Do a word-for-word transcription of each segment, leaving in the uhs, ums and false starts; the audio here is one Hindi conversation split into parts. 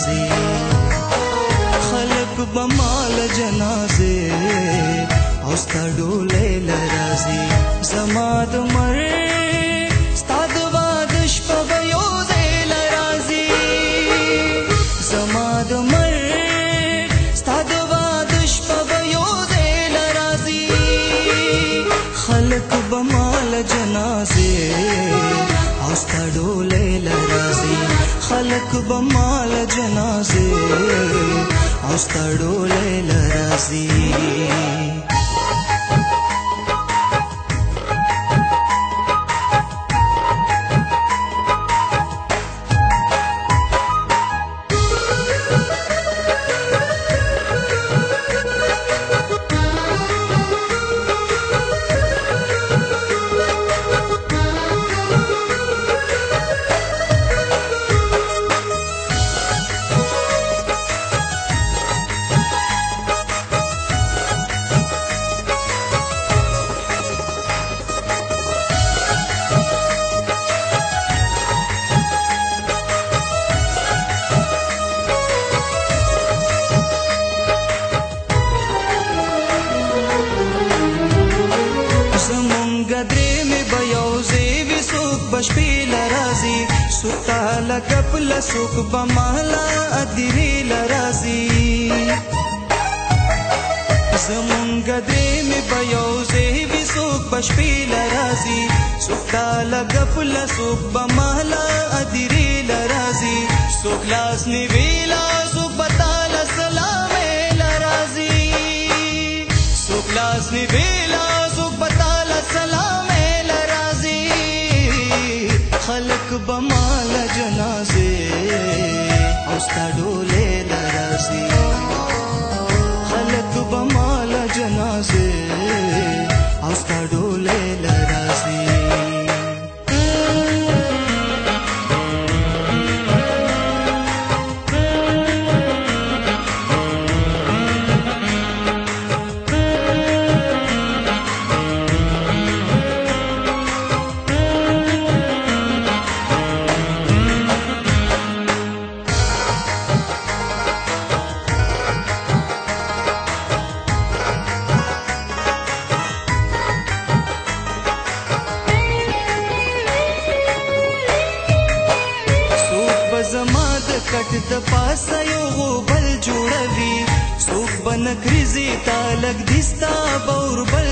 जनाजे खलक बमाल जनाजे औस्ता डोले लराजे जमाद मरे जनाजे आस्था डोले लराजे खलक बमाल जनाजे आस्था डोले लराजे सुख बमाला अदरी लराजी जमुंगदे में बयोजे भी सुख बशपी लराजी सुखताल गपल सुख बमाला अदरी लराजी सुखलास निवेला सुबताल सलामे लराजी सुखलास निवेला सुबताल सलामे लराजी खलक बमाल जनाजे औस्ता डोले लराजी खलक बमाल जनाजे औस्ता डोले लराजी जमाद कट पासयो हो बल जोड़वी सुख बन ग्रिजी तालक दिस्ता बौर बल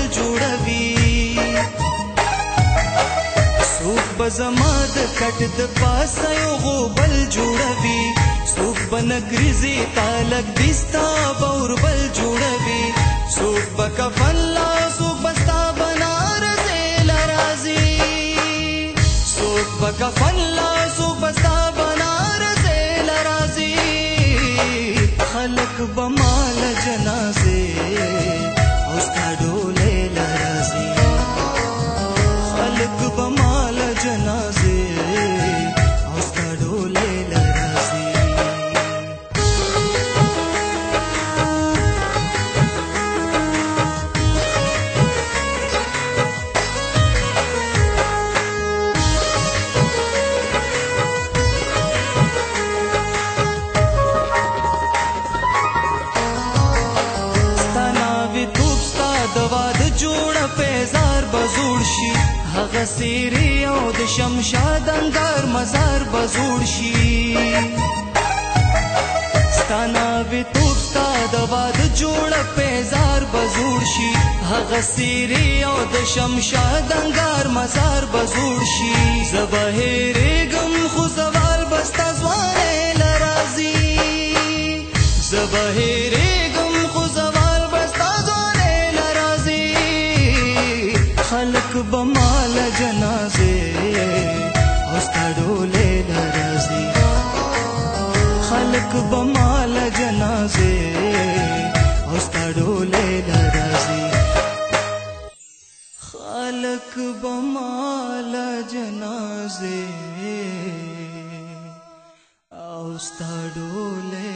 जोड़वी सुख बक फल्ला सुबस्ता बनारसे लराजी सुख बक फल्ला सुबस्ता बनारसे लराजी खलक बमाल जनाजे औस्ता डोले लराजी खलक बमाल जनाजे आस्था डोले लराजे स्तना वितुपस्ता दवाद जोड़ पेजार बजूड़शी हग सीरी शमशाद अंगार मजार बजूड़शी स्ताना वितुपस्ता दवाद जोड़ पेजार बजूड़शी हग सीरी औद शमशाद अंगार मजार बजूड़शी जबहेरे गम खुजवाल बस्ता ज्वाने लराजी जबहेरे गम खुजवाल बस्ता ज्वाने लराजी खलक बमाल जनाजे औस्ता डोले लराजी खलक बमाल जनाजे औस्ता डोले लराजी खलक बमाल जनाजे औस्ता डोले